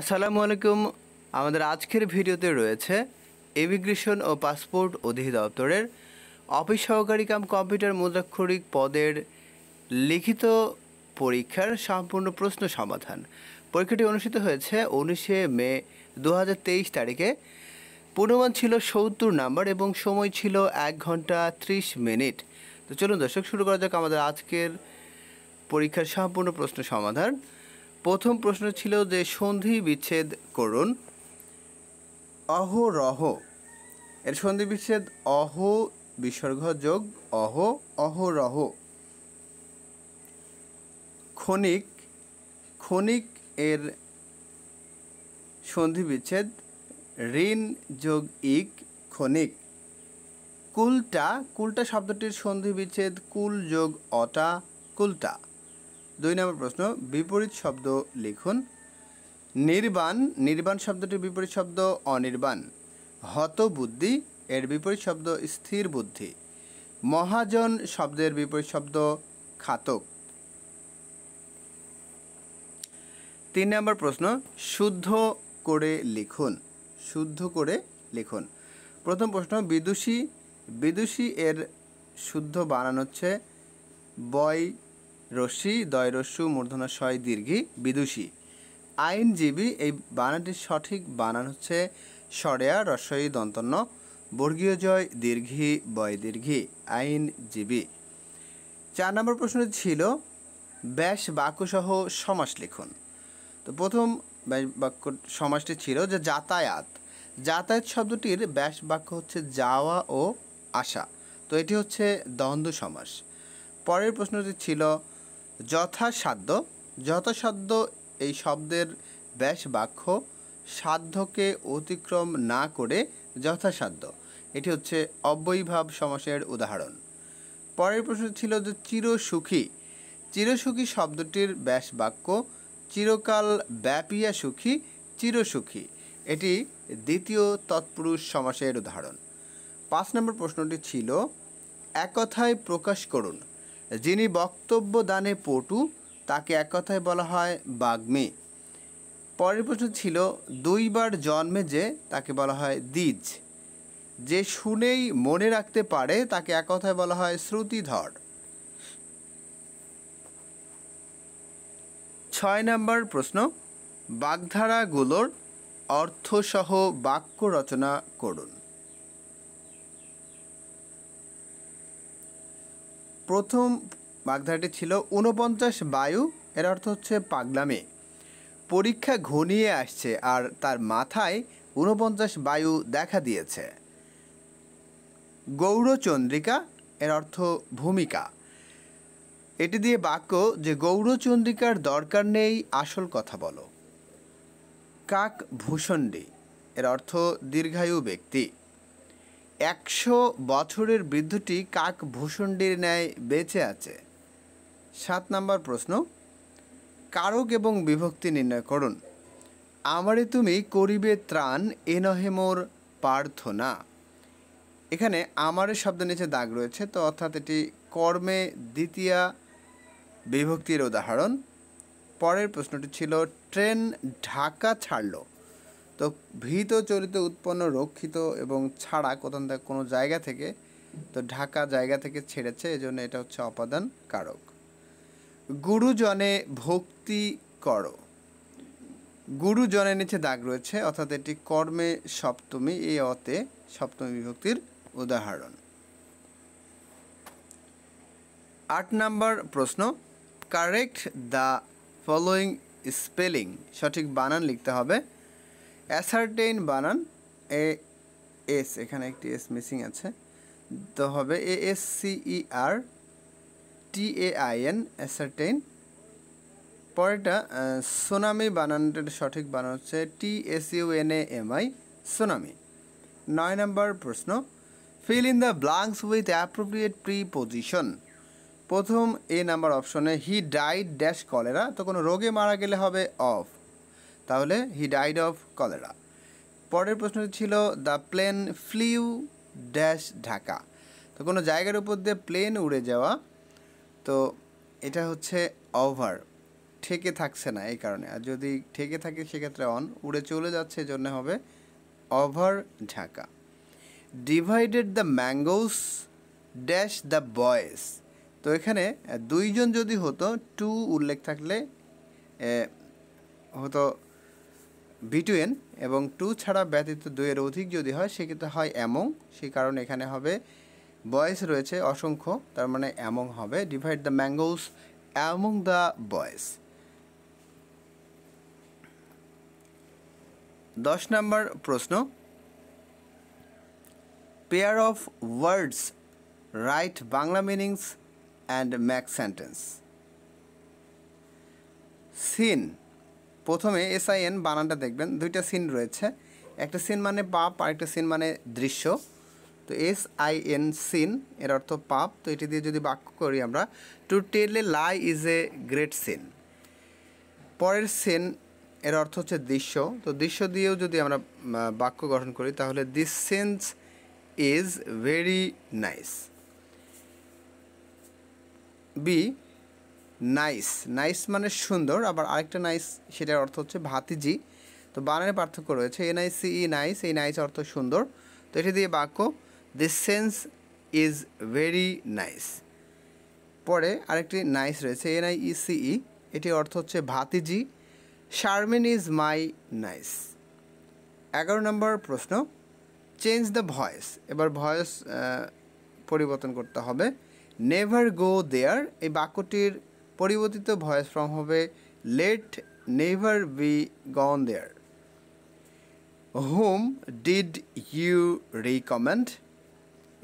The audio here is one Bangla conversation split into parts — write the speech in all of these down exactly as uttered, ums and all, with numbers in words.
আসসালামু আলাইকুম। আমাদের আজকের ভিডিওতে রয়েছে ইমিগ্রেশন ও পাসপোর্ট অধিদপ্তরের অফিস সহকারী কাম কম্পিউটার মুদ্রাক্ষরিক পদের লিখিত পরীক্ষার সম্পূর্ণ প্রশ্ন সমাধান। পরীক্ষাটি অনুষ্ঠিত হয়েছে উনিশে মে দু হাজার তেইশ তারিখে। পূর্ণমান ছিল সত্তর নাম্বার এবং সময় ছিল এক ঘন্টা ত্রিশ মিনিট। তো চলুন দর্শক, শুরু করা যাক আমাদের আজকের পরীক্ষার সম্পূর্ণ প্রশ্ন সমাধান। প্রথম প্রশ্ন ছিল যে সন্ধি বিচ্ছেদ করুন। অহরহ এর সন্ধি বিচ্ছেদ অহ বিসর্গ যোগ অহ অহরহ। ক্ষণিক ক্ষণিক এর সন্ধি বিচ্ছেদ ঋণ যোগ ইক ক্ষণিক। কুলটা কুলটা শব্দটির সন্ধি বিচ্ছেদ কুল যোগ অটা কুলটা। দুই নম্বর প্রশ্ন, বিপরীত শব্দ লিখুন। নির্বাণ নির্বাণ শব্দটির বিপরীত শব্দ অনির্বাণ। হতবুদ্ধি এর বিপরীত শব্দ স্থির বুদ্ধি। মহাজন শব্দের বিপরীত শব্দ খাতক। তিন নম্বর প্রশ্ন, শুদ্ধ করে লিখুন। শুদ্ধ করে লিখুন। প্রথম প্রশ্ন, বিদুষী বিদুষী এর শুদ্ধ বানান হচ্ছে বয় রশ্মি দয় রস্যু মূর্ধনা শয় দীর্ঘী বিদুষী। আইনজীবী এই বানানটির সঠিক বানান হচ্ছে সরেয়া রস্যই দন্তন্য বর্গীয় জয় দীর্ঘী বয় দীর্ঘী আইনজীবী। চার নম্বর প্রশ্ন ছিল ব্যাস বাক্যসহ সমাস লিখুন। তো প্রথম ব্যাস বাক্য সমাসটি ছিল যে যাতায়াত। যাতায়াত শব্দটির ব্যাস বাক্য হচ্ছে যাওয়া ও আসা, তো এটি হচ্ছে দ্বন্দ্ব সমাস। পরের প্রশ্নটি ছিল যথাসাধ্য। যথাসাধ্য এই শব্দের ব্যাস বাক্য সাধ্যকে অতিক্রম না করে যথাসাধ্য, এটি হচ্ছে অব্যয়ীভাব সমাসের উদাহরণ। পরের প্রশ্ন ছিল যে চিরসুখী। চিরসুখী শব্দটির ব্যাস বাক্য চিরকাল ব্যাপিয়া সুখী চিরসুখী, এটি দ্বিতীয় তৎপুরুষ সমাসের উদাহরণ। পাঁচ নম্বর প্রশ্নটি ছিল এক কথায় প্রকাশ করুন। যিনি বক্তব্য দানে পটু তাকে এক কথায় বলা হয় বাগ্মী। পরের প্রশ্ন ছিল দুইবার জন্মে যে তাকে বলা হয় দ্বিজ। যে শুনেই মনে রাখতে পারে তাকে এক কথায় বলা হয় শ্রুতিধর। ছয় নম্বর প্রশ্ন, বাগধারাগুলোর অর্থসহ বাক্য রচনা করুন। প্রথম বাগধারাটি ছিল ঊনপঞ্চাশ বায়ু, এর অর্থ হচ্ছে পাগলামি। পরীক্ষা ঘনিয়ে আসছে আর তার মাথায় ঊনপঞ্চাশ বায়ু দেখা দিয়েছে। গৌরচন্দ্রিকা এর অর্থ ভূমিকা। এটি দিয়ে বাক্য যে গৌরচন্দ্রিকার দরকার নেই আসল কথা বলো। কাক ভূষণ্ডী এর অর্থ দীর্ঘায়ু ব্যক্তি। একশো বছরের বৃদ্ধটি কাক ভূষণ্ডীর ন্যায় বেঁচে আছে। সাত নম্বর প্রশ্ন, কারক এবং বিভক্তি নির্ণয় করুন। আমারে তুমি করিবে ত্রাণ এ নহে মোর প্রার্থনা। এখানে আমারে শব্দের নিচে দাগ রয়েছে, তো অর্থাৎ এটি কর্মে দ্বিতীয়া বিভক্তির উদাহরণ। পরের প্রশ্নটি ছিল ট্রেন ঢাকা ছাড়ল। তো ভীত চরিত উৎপন্ন রক্ষিত এবং ছাড়া কোথাও কোনো জায়গা থেকে, তো ঢাকা জায়গা থেকে ছেড়েছে, এজন্য এটা হচ্ছে অপাদান কারক। গুরুজনে ভক্তি করো। গুরুজনের নিচে দাগ রয়েছে, অর্থাৎ এটি কর্মে সপ্তমী, এই অতে সপ্তমী বিভক্তির উদাহরণ। আট নম্বর প্রশ্ন, কারেক্ট দ্য ফলোয়িং স্পেলিং। সঠিক বানান লিখতে হবে। অ্যাসার্টেইন বানান এ এস, এখানে একটি এস মিসিং আছে, তো হবে A S C E R T A I N ascertain. পরেরটা সুনামি বানানটার সঠিক বানান হচ্ছে T S U N A M I tsunami. নয় নম্বর প্রশ্ন, fill in the blanks with appropriate preposition. প্রথম এ নাম্বার অপশনে হি ডাইড ড্যাশ কলেরা, তো কোনো রোগে মারা গেলে হবে অফ, তাহলে হি ডাইড অফ কলেরা। পরের প্রশ্নটি ছিল the plane flew dash Dhaka. তো কোনো জায়গার উপর দিয়ে প্লেন উড়ে যাওয়া, তো এটা হচ্ছে ওভার, ঠেকে থাকছে না এই কারণে। আর যদি ঠেকে থাকে সেক্ষেত্রে অন, উড়ে চলে যাচ্ছে জন্য হবে over Dhaka. Divided the mangoes dash the boys, তো এখানে দুইজন যদি হতো টু উল্লেখ থাকলে হতো বিটুয়েন, এবং টু ছাড়া ব্যতীত দুইয়ের অধিক যদি হয় সেক্ষেত্রে হয় অ্যামং। সেই কারণে এখানে হবে বয়েস রয়েছে অসংখ্য, তার মানে অ্যামং হবে। Divide the mangoes among the boys. দশ নম্বর প্রশ্ন, pair of words write Bangla meanings and make sentence. Sin, প্রথমে এস আই এন বানানটা দেখবেন, দুইটা সিন রয়েছে, একটা সিন মানে পাপ আর একটা সিন মানে দৃশ্য। তো এস আই এন সিন এর অর্থ পাপ। তো এটি দিয়ে যদি বাক্য করি আমরা, to tell a lie is a great sin. পরের সিন এর অর্থ হচ্ছে দৃশ্য। তো দৃশ্য দিয়েও যদি আমরা বাক্য গঠন করি তাহলে this scenes is very nice. B nice, nice মানে সুন্দর, আবার আরেকটা নাইস সেটার অর্থ হচ্ছে ভাতিজি। তো বানানের পার্থক্য রয়েছে, N I C E nice, এই নাইস অর্থ সুন্দর। তো এটি দিয়ে বাক্য this sense is very nice. পরে আরেকটি নাইস রয়েছে, N I E C E, এটির অর্থ হচ্ছে ভাতিজি। Sharmin is my niece. এগারো নম্বর প্রশ্ন, চেঞ্জ দ্য ভয়েস, এবার ভয়েস পরিবর্তন করতে হবে। নেভার গো দেয়ার, এই বাক্যটির পরিবর্তিত ভয়েস ফর্ম হবে let never be gone there. Whom did you recommend,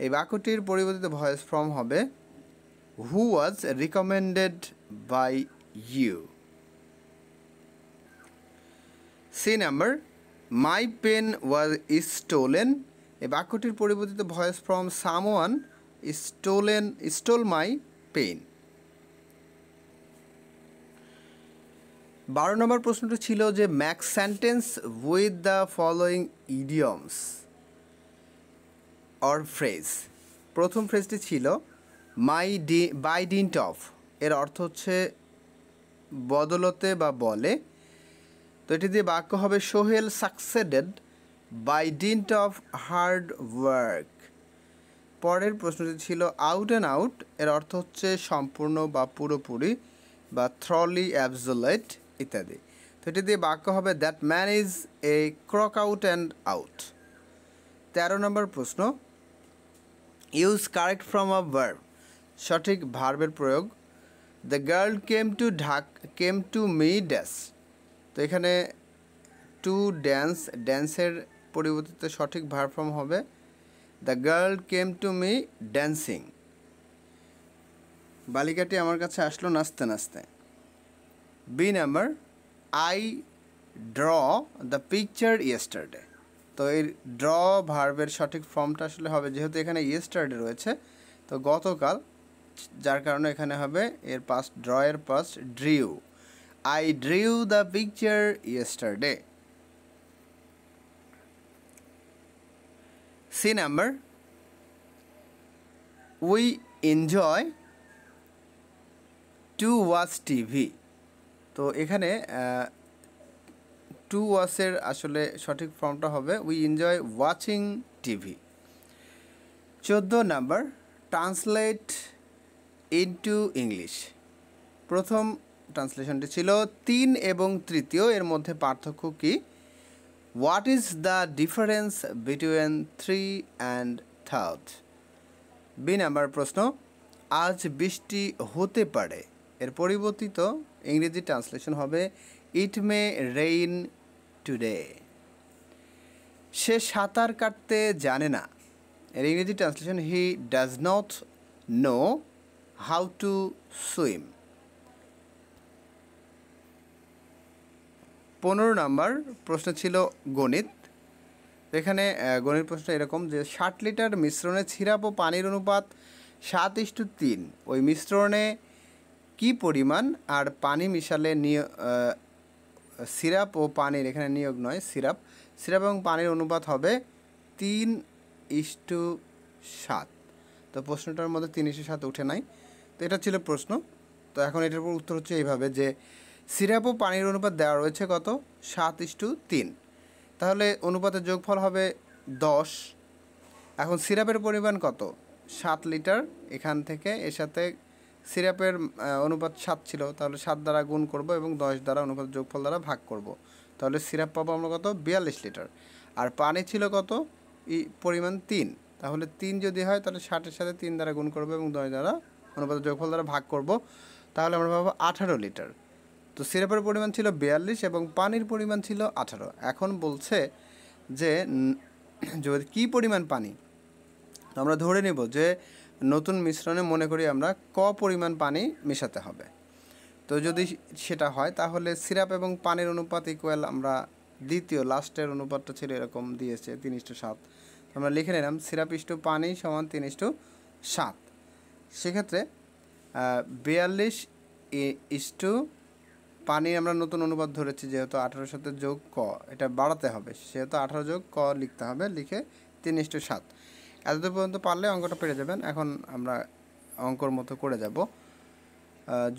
এই বাক্যটির পরিবর্তিত ভয়েস ফর্ম হবে who was recommended by you. C number, my pen was stolen, এই বাক্যটির পরিবর্তিত voice form someone stolen stole my pen. বারো নম্বর প্রশ্নটি ছিল যে make sentence with the following idioms or phrase. প্রথম ফ্রেজটি ছিল my D by dint of, এর অর্থ হচ্ছে বদলতে বা বলে। তো এটি দিয়ে বাক্য হবে Sohel succeeded by dint of hard work. পরের প্রশ্নটি ছিল আউট অ্যান্ড আউট, এর অর্থ হচ্ছে সম্পূর্ণ বা পুরোপুরি বা থ্রলি অ্যাবজোলেট ইত্যাদি। তো এটি দিয়ে বাক্য হবে that man is a crook out and out. তেরো নম্বর প্রশ্ন, use correct from a verb, সঠিক ভার্বের প্রয়োগ। দ্য গার্ল কেম টু ঢাক কেম টু মি ড্যাশ, তো এখানে টু ড্যান্স, ড্যান্সের পরিবর্তিত সঠিক ভার্ব ফর্ম হবে the girl came to me dancing. বালিকাটি আমার কাছে আসলো নাচতে নাচতে। B number, I draw the picture yesterday, তো এই ড্র ভার্বের সঠিক ফর্মটা আসলে হবে, যেহেতু এখানে ইয়েস্টারডে রয়েছে তো গতকাল, যার কারণে এখানে হবে এর পাস্ট ড্র এর past drew. I drew the picture yesterday. C number, we enjoy to watch TV, তো এখানে টু ওয়াচের আসলে সঠিক ফর্মটা হবে উই এনজয় ওয়াচিং টিভি। চোদ্দো নাম্বার, ট্রান্সলেট ইনটু ইংলিশ। প্রথম ট্রান্সলেশনটি ছিল তিন এবং তৃতীয় এর মধ্যে পার্থক্য কী। What is the difference between three and third. B number প্রশ্ন, আজ বৃষ্টি হতে পারে, এর পরিবর্তিত ইংরেজি ট্রান্সলেশন হবে ইট মে রেইন টুডে। সে সাঁতার কাটতে জানে না, এর ইংরেজি translation he does not know how to swim. পনেরো নম্বর প্রশ্ন ছিল গণিত, এখানে গণিত প্রশ্ন এরকম যে ষাট লিটার মিশ্রণে সিরাপ ও পানির অনুপাত সাত ইস্টু তিন, ওই মিশ্রণে কি পরিমাণ আর পানি মিশালে নিয়োগ সিরাপ ও পানির, এখানে নিয়োগ নয় সিরাপ, সিরাপ এবং পানির অনুপাত হবে তিন ইস্টু সাত। তো প্রশ্নটার মধ্যে তিন ইস্টু সাত উঠে নাই, তো এটা ছিল প্রশ্ন। তো এখন এটার উপর উত্তর হচ্ছে এইভাবে যে সিরাপ ও পানির অনুপাত দেওয়া রয়েছে কত সাত ইস টু তিন, তাহলে অনুপাতের যোগফল হবে দশ। এখন সিরাপের পরিমাণ কত সাত লিটার, এখান থেকে এর সাথে সিরাপের অনুপাত সাত ছিল, তাহলে সাত দ্বারা গুণ করব এবং দশ দ্বারা অনুপাত যোগফল দ্বারা ভাগ করব, তাহলে সিরাপ পাবো আমরা কত বিয়াল্লিশ লিটার। আর পানি ছিল কত পরিমাণ তিন, তাহলে তিন যদি হয় তাহলে ষাটের সাথে তিন দ্বারা গুণ করব এবং দশ দ্বারা অনুপাত যোগফল দ্বারা ভাগ করব, তাহলে আমরা পাবো আঠারো লিটার। তো সিরাপের পরিমাণ ছিল বিয়াল্লিশ এবং পানির পরিমাণ ছিল আঠারো। এখন বলছে যে যদি কী পরিমাণ পানি, তো আমরা ধরে নেব যে নতুন মিশ্রণে মনে করি আমরা ক পরিমাণ পানি মেশাতে হবে। তো যদি সেটা হয় তাহলে সিরাপ এবং পানির অনুপাত ইকুয়াল, আমরা দ্বিতীয় লাস্টের অনুপাতটা ছিল এরকম দিয়েছে তিন ইস টু সাত, আমরা লিখে নিলাম সিরাপ ইস টু পানি সমান তিন ইস টু সাত। সেক্ষেত্রে বিয়াল্লিশ ইস টু পানি আমরা নতুন অনুপাত ধরেছি, যেহেতু আঠারোর সাথে যোগ ক, এটা বাড়াতে হবে সেহেতু আঠারো যোগ ক লিখতে হবে, লিখে তিন ইস টু সাত। এতদূর পর্যন্ত পারলে অঙ্কটা পেরে যাবেন। এখন আমরা অঙ্কর মতো করে যাব,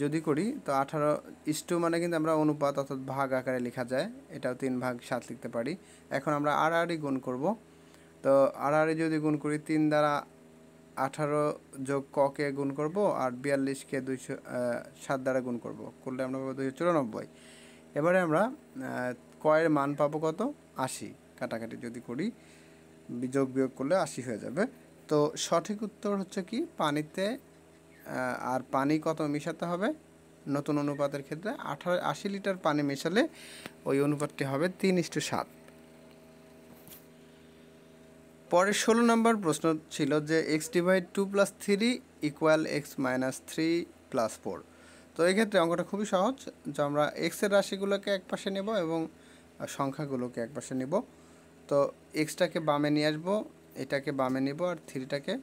যদি করি তো আঠারো ইস টু মানে কিন্তু আমরা অনুপাত অর্থাৎ ভাগ আকারে লেখা যায়, এটাও তিন ভাগ সাত লিখতে পারি। এখন আমরা আড়াআড়ি গুণ করব, তো আড়াআড়ি যদি গুণ করি তিন দ্বারা আঠারো যোগ ককে গুণ করব আর বিয়াল্লিশকে দুইশো সাত দ্বারা গুণ করব, করলে আমরা পাবো দুইশো চুরানব্বই। এবারে আমরা কয়ের মান পাবো কত আশি, কাটাকাটি যদি করি যোগ বিয়োগ করলে আশি হয়ে যাবে। তো সঠিক উত্তর হচ্ছে কি পানিতে, আর পানি কত মেশাতে হবে নতুন অনুপাতের ক্ষেত্রে আঠারো আশি লিটার পানি মেশালে ওই অনুপাতটি হবে তিন ইস টু সাত। পরের ষোলো নম্বর প্রশ্ন ছিল যে X divide two plus three equal X minus three plus four. তো এক্ষেত্রে অঙ্কটা খুবই সহজ, যে আমরা এক্সের রাশিগুলোকে একপাশে নেব এবং সংখ্যাগুলোকে একপাশে নেব। তো এক্সটাকে বামে নিয়ে আসবো, এটাকে বামে নিব আর থ্রিটাকে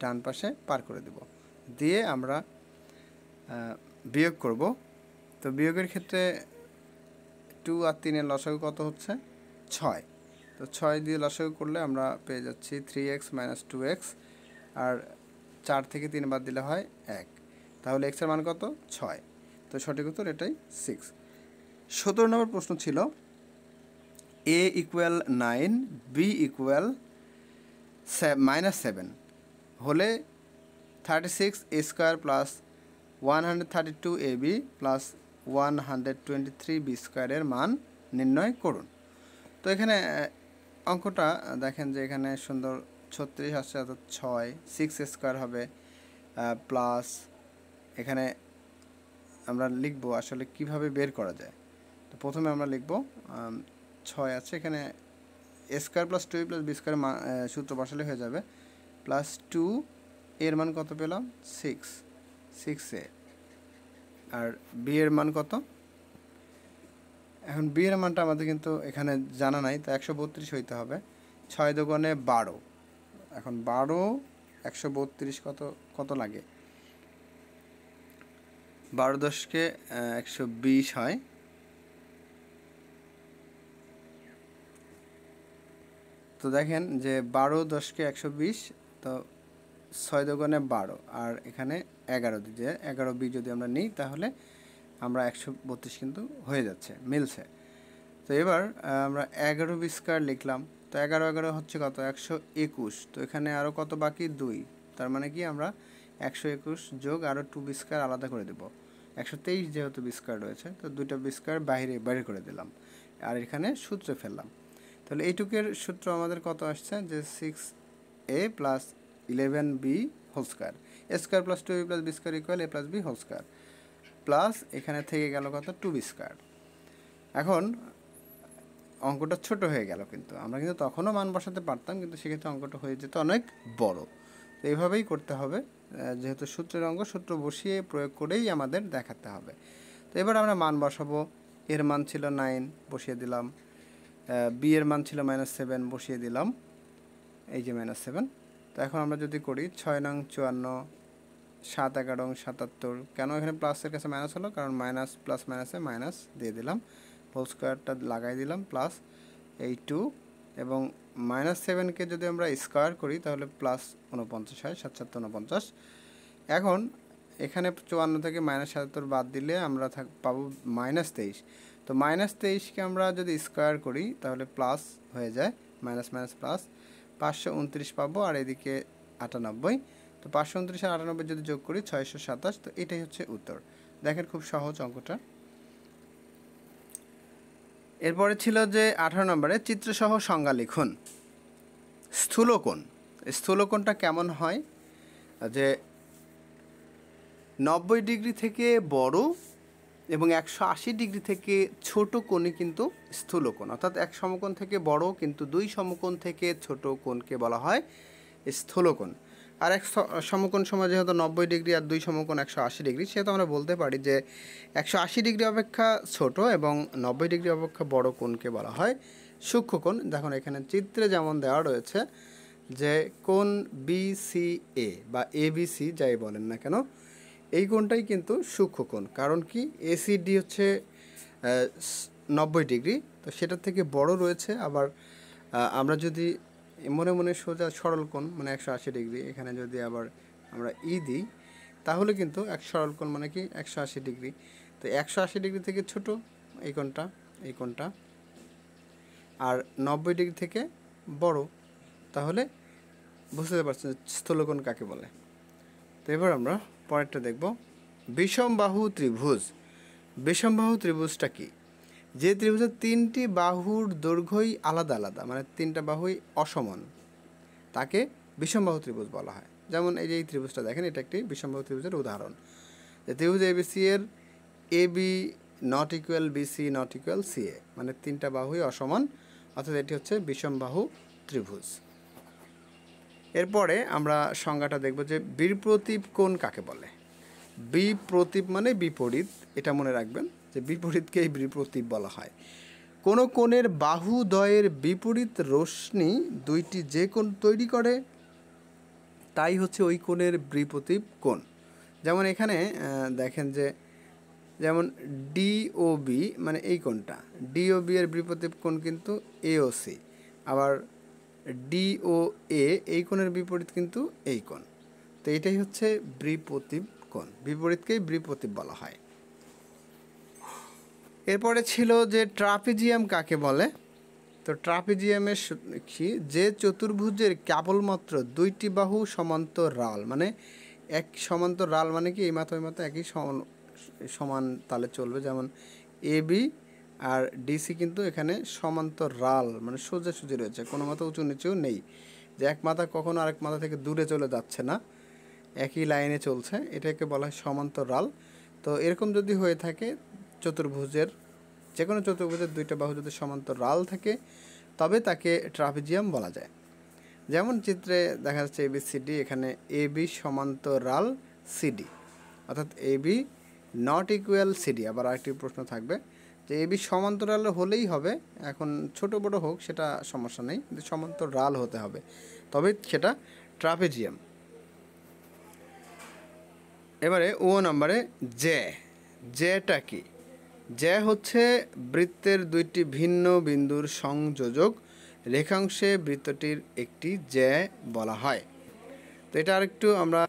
ডান পাশে পার করে দেব, দিয়ে আমরা বিয়োগ করব। তো বিয়োগের ক্ষেত্রে টু আর তিনের লসাগু কত হচ্ছে ছয়, তো ছয় দিয়ে লসাগু করলে আমরা পেয়ে যাচ্ছি three X minus two X, আর চার থেকে তিন বাদ দিলে হয় এক, তাহলে এক্সের মান কত ছয়। তো সঠিক উত্তর এটাই সিক্স। সতেরো নম্বর প্রশ্ন ছিল A equal nine B equal minus seven হলে thirty six A square plus one hundred thirty two A B plus one hundred twenty three B স্কোয়ারের মান নির্ণয় করুন। তো এখানে অঙ্কটা দেখেন যে এখানে সুন্দর ছত্রিশ আসছে, অর্থাৎ ছয় সিক্স স্কোয়ার হবে, প্লাস এখানে আমরা লিখব আসলে কিভাবে বের করা যায়। তো প্রথমে আমরা লিখব ছয় আছে এখানে A square plus two plus B square সূত্র বসালে হয়ে যাবে, প্লাস টু এর মান কত পেলাম সিক্স সিক্স এ, আর বি এর মান কত, এখন বি এর মানটা আমাদের কিন্তু এখানে জানা নাই, তো একশো বত্রিশ হইতে হবে, ছয় দোকানে বারো, এখন বারো একশো বত্রিশ কত কত লাগে, বারো দশকে একশো বিশ হয়, তো দেখেন যে বারো দশকে একশো বিশ, তো ছয় দোকানে বারো আর এখানে এগারো দিয়ে এগারো বি যদি আমরা নিই তাহলে আমরা একশো বত্রিশ কিন্তু হয়ে যাচ্ছে, মিলছে। তো এবার আমরা এগারো বি স্কোয়ার লিখলাম, তো এগারো এগারো হচ্ছে কত একশো একুশ, তো এখানে আরও কত বাকি দুই, তার মানে কি আমরা একশো একুশ যোগ আরও টু বি স্কোয়ার আলাদা করে দেবো, একশো তেইশ যেহেতু বি স্কোয়ার রয়েছে তো দুইটা বি স্কোয়ার বাইরে বাইরে করে দিলাম আর এখানে সূত্রে ফেললাম, তাহলে এইটুকের সূত্র আমাদের কত আসছে যে six A plus eleven B whole square A square plus two A plus B square equal A plus B whole square, plus এখানে থেকে গেল কত টু বি স্কোয়ার। এখন অঙ্কটা ছোট হয়ে গেল, কিন্তু আমরা কিন্তু তখনও মান বসাতে পারতাম, কিন্তু সেক্ষেত্রে অঙ্কটা হয়ে যেত অনেক বড়। তো এইভাবেই করতে হবে, যেহেতু সূত্রের অঙ্ক সূত্র বসিয়ে প্রয়োগ করেই আমাদের দেখাতে হবে। তো এবার আমরা মান বসাবো, এর মান ছিল নাইন বসিয়ে দিলাম, বি এর মান ছিল মাইনাস সেভেন বসিয়ে দিলাম, এই যে মাইনাস সেভেন। তো এখন আমরা যদি করি ছয় নং চুয়ান্ন সাত এগারো সাতাত্তর, কেন এখানে প্লাসের কাছে মাইনাস হলো, কারণ মাইনাস প্লাস মাইনাসে মাইনাস দিয়ে দিলাম, হোল স্কোয়ারটা লাগাই দিলাম, প্লাস এই টু এবং মাইনাস সেভেনকে যদি আমরা স্কোয়ার করি তাহলে প্লাস উনপঞ্চাশ হয়, সাত সাত উনপঞ্চাশ। এখন এখানে চুয়ান্ন থেকে মাইনাস সাতাত্তর বাদ দিলে আমরা পাবো মাইনাস তেইশ। তো মাইনাস তেইশকে আমরা যদি স্কোয়ার করি তাহলে প্লাস হয়ে যায়, মাইনাস মাইনাস প্লাস, পাঁচশো উনত্রিশ পাবো। আর এদিকে আটানব্বই, তো পাঁচশো উনত্রিশ আর আটানব্বই যদি যোগ করি ছয়শো সাতাশ। তো এটাই হচ্ছে উত্তর। দেখেন খুব সহজ অঙ্কটা। এরপরে ছিল যে আঠারো নম্বরে চিত্রসহ সংজ্ঞা লিখুন। স্থূলকোণ, স্থূলকোণটা কেমন হয় যে নব্বই ডিগ্রি থেকে বড় এবং একশো আশি ডিগ্রি থেকে ছোট কোণই কিন্তু স্থূলকোণ। অর্থাৎ এক সমকোণ থেকে বড় কিন্তু দুই সমকোণ থেকে ছোট কোণকে বলা হয় স্থূলকোণ। আর এক সমকোণ সমান যেহেতু নব্বই ডিগ্রি আর দুই সমকোণ একশো আশি ডিগ্রি, সেহেতু আমরা বলতে পারি যে একশো আশি ডিগ্রি অপেক্ষা ছোট এবং নব্বই ডিগ্রি অপেক্ষা বড় কোণকে বলা হয় সূক্ষ্মকোণ। দেখুন এখানে চিত্রে যেমন দেওয়া রয়েছে যে কোণ বি সি এ বা এ বি সি যাই বলেন না কেন, এই কোণটাই কিন্তু সূক্ষ্মকোণ। কারণ কি এসি ডি হচ্ছে নব্বই ডিগ্রি, তো সেটা থেকে বড় রয়েছে। আবার আমরা যদি মনে মনে সোজা সরল কোণ মানে একশো আশি ডিগ্রি, এখানে যদি আবার আমরা ই দিই তাহলে কিন্তু এক সরল কোণ মানে কি একশো আশি ডিগ্রি। তো একশো আশি ডিগ্রি থেকে ছোট এই কোণটা, এই কোণটা আর নব্বই ডিগ্রি থেকে বড়, তাহলে বুঝতে পারছেন স্থূলকোণ কাকে বলে। তো এবার আমরা পরেরটা দেখব, বিষমবাহু ত্রিভুজ। বিষমবাহু ত্রিভুজটা কি? যে ত্রিভুজের তিনটি বাহুর দৈর্ঘ্যই আলাদা আলাদা মানে তিনটা বাহুই অসমান, তাকে বিষমবাহু ত্রিভুজ বলা হয়। যেমন এই যে এই ত্রিভুজটা দেখেন, এটা একটি বিষমবাহু ত্রিভুজের উদাহরণ। যে ত্রিভুজ এবিসি এর A B not equal BC not equal C A, মানে তিনটা বাহুই অসমান, অর্থাৎ এটি হচ্ছে বিষমবাহু ত্রিভুজ। এরপরে আমরা সংজ্ঞাটা দেখব যে বিপ্রতীপ কোণ কাকে বলে। বিপ্রতীপ মানে বিপরীত, এটা মনে রাখবেন যে বিপরীতকেই বিপ্রতীপ বলা হয়। কোনো কোণের বাহুদ্বয়ের বিপরীত রশ্মি দুইটি যে কোণ তৈরি করে তাই হচ্ছে ওই কোণের বিপ্রতীপ কোণ। যেমন এখানে দেখেন যে যেমন ডিওবি মানে এই কোণটা, ডিওবি এর বিপ্রতীপ কোণ কিন্তু এওসি। আবার ডিওএ এই কোণের বিপরীত কিন্তু এই কোণ। তো এটাই হচ্ছে বিপ্রতীপ কোণ, বিপরীতকেই বিপ্রতীপ বলা হয়। এরপরে ছিল যে ট্রাপিজিয়াম কাকে বলে। তো ট্রাপিজিয়ামের কি, যে চতুর্ভুজের কেবলমাত্র দুইটি বাহু সমান্তরাল, মানে এক সমান্তরাল মানে কি এই মাথা ওই মাথা একই সমান সমান তালে চলবে। যেমন এবি আর ডিসি কিন্তু এখানে সমান্তরাল মানে সোজাসুজি রয়েছে, কোনো মাথা উঁচু নিচু নেই, যে এক মাথা কখনো আরেক মাথা থেকে দূরে চলে যাচ্ছে না, একই লাইনে চলছে, এটাকে বলা হয় সমান্তরাল। তো এরকম যদি হয়ে থাকে চতুর্ভুজের যে কোনো চতুর্ভুজের দুইটা বাহু যদি সমান্তরাল থাকে তবে তাকে ট্রাপিজিয়াম বলা যায়। যেমন চিত্রে দেখা যাচ্ছে এবি সিডি, এখানে এবি সমান্তরাল সিডি, অর্থাৎ এবি নট ইকুয়াল সিডি। আবার আরেকটি প্রশ্ন থাকবে যে এবি সমান্তরাল হলেই হবে, এখন ছোট বড় হোক সেটা সমস্যা নেই, কিন্তু সমান্তরাল হতে হবে, তবে সেটা ট্রাপিজিয়াম। এবারে ও নম্বরে জে, জেটা কি? জে হচ্ছে বৃত্তের দুইটি ভিন্ন বিন্দুর সংযোজক, রেখাংশে বৃত্তটির একটি জে বলা হয়। তো এটা আরেকটু আমরা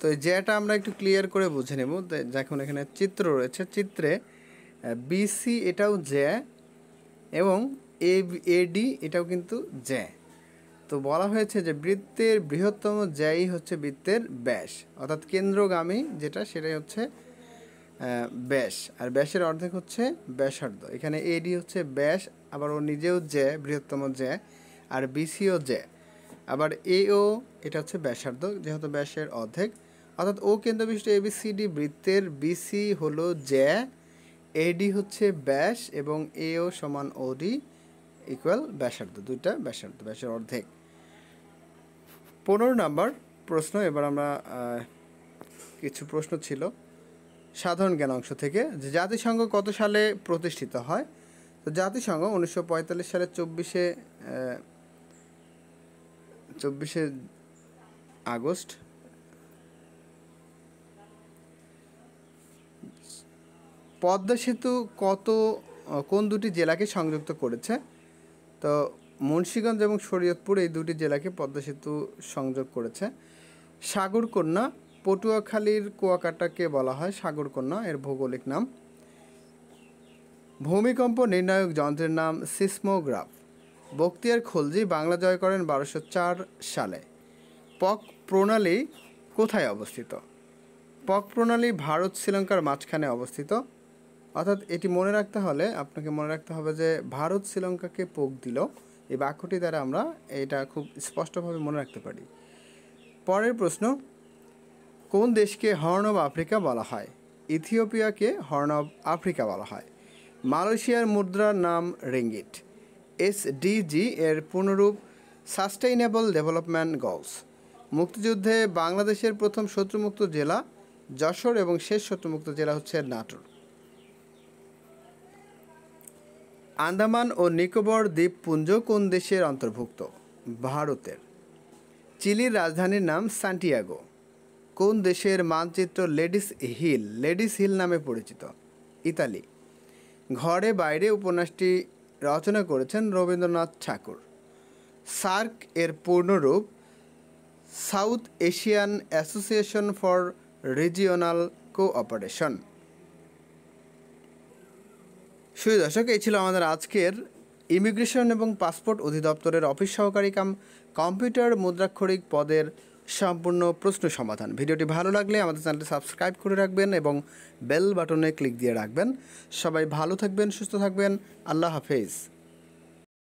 তো জেটা আমরা একটু ক্লিয়ার করে বুঝে নেব। যখন এখানে চিত্র রয়েছে, চিত্রে বিসি এটাও জে এবং এডি এটাও কিন্তু জে। তো বলা হয়েছে যে বৃত্তের বৃহত্তম জেই হচ্ছে বৃত্তের ব্যাস, অর্থাৎ কেন্দ্রগামী যেটা সেটাই হচ্ছে ব্যাস, আর ব্যাসের অর্ধেক হচ্ছে ব্যাসার্ধ। এখানে এডি হচ্ছে ব্যাস, আবার ও নিজেও জে বৃহত্তম জে, আর বিসিও জে, আবার এও এটা হচ্ছে ব্যাসার্ধ যেহেতু ব্যাসের অর্ধেক, অর্থাৎ ও কেন্দ্রবিষ্ট এবিসিডি বৃত্তের বিসি হলো জে, এডি হচ্ছে ব্যাস এবং এও সমান ওডি ইকুয়াল ব্যাসার্ধ, দুইটা ব্যাসার্ধ ব্যাসের অর্ধেক। পনেরো নাম্বার প্রশ্ন, এবার আমরা কিছু প্রশ্ন ছিল সাধারণ জ্ঞান অংশ থেকে যে জাতিসংঘ কত সালে প্রতিষ্ঠিত হয়। তো জাতিসংঘ উনিশশো পঁয়তাল্লিশ সালে চব্বিশে চব্বিশে আগস্ট পদ্মা সেতু কত কোন দুটি জেলাকে সংযুক্ত করেছে? তো মুন্সিগঞ্জ এবং শরীয়তপুর এই দুটি জেলাকে পদ্মা সেতু সংযোগ করেছে। সাগরকন্যা পটুয়াখালীর কুয়াকাটাকে বলা হয় সাগরকন্যা, এর ভৌগোলিক নাম। ভূমিকম্প নির্ণায়ক যন্ত্রের নাম সিসমোগ্রাফ। বখতিয়ার খলজি বাংলা জয় করেন বারোশো চার সালে। পক প্রণালী কোথায় অবস্থিত? পক প্রণালী ভারত শ্রীলঙ্কার মাঝখানে অবস্থিত। অর্থাৎ এটি মনে রাখতে হলে আপনাকে মনে রাখতে হবে যে ভারত শ্রীলঙ্কাকে পোক দিল, এই বাক্যটি দ্বারা আমরা এটা খুব স্পষ্টভাবে মনে রাখতে পারি। পরের প্রশ্ন, কোন দেশকে হর্ন অব আফ্রিকা বলা হয়? ইথিওপিয়াকে হর্ন অব আফ্রিকা বলা হয়। মালয়েশিয়ার মুদ্রার নাম রিঙ্গিট। এসডিজি এর পূর্ণরূপ সাস্টেইনেবল ডেভেলপমেন্ট গোলস। মুক্তিযুদ্ধে বাংলাদেশের প্রথম শত্রুমুক্ত জেলা যশোর এবং শেষ শত্রুমুক্ত জেলা হচ্ছে নাটোর। আন্দামান ও নিকোবর দ্বীপপুঞ্জ কোন দেশের অন্তর্ভুক্ত? ভারতের। চিলির রাজধানীর নাম সান্টিয়াগো। কোন দেশের মানচিত্র লেডিস হিল লেডিস হিল নামে পরিচিত? ইতালি। ঘরে বাইরে উপন্যাসটি রচনা করেছেন রবীন্দ্রনাথ ঠাকুর। সার্ক এর পূর্ণরূপ South Asian Association for Regional Cooperation. সুপ্রিয় দর্শক, এই ছিল আমাদের আজকের ইমিগ্রেশন এবং পাসপোর্ট অধিদপ্তরের অফিস সহকারী কাম কম্পিউটার মুদ্রাক্ষরিক পদের সম্পূর্ণ প্রশ্ন সমাধান। ভিডিওটি ভালো লাগলে আমাদের চ্যানেলটি সাবস্ক্রাইব করে রাখবেন এবং বেল বাটনে ক্লিক দিয়ে রাখবেন। সবাই ভালো থাকবেন, সুস্থ থাকবেন। আল্লাহ হাফেজ।